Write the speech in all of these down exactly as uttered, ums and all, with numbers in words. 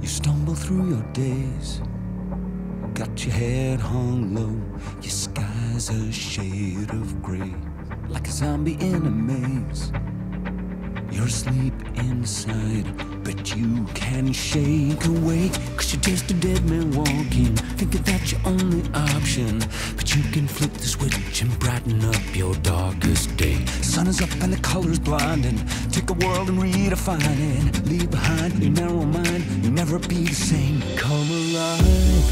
You stumble through your days, got your head hung low, your sky's a shade of gray. Like a zombie in a maze, you're asleep inside, but you can shake awake, 'cause you're just a dead man walking, thinking that's your only option. But you can flip the switch and brighten up your darkest day. Sun is up and the color's blinding, take the world and redefine it. Leave behind your narrow mind, you'll never be the same. Come alive,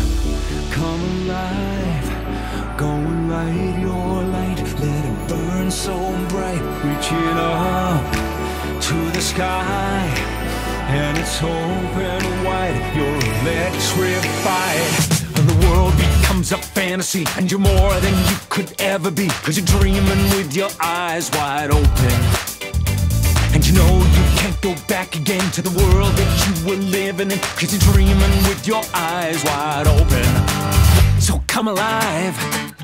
come alive, go and light your light, let it burn so bright. Reach it up to the sky, and it's open wide, you're electrified. The world becomes a fantasy, and you're more than you could ever be, 'cause you're dreaming with your eyes wide open. And you know you can't go back again to the world that you were living in, 'cause you're dreaming with your eyes wide open. So come alive,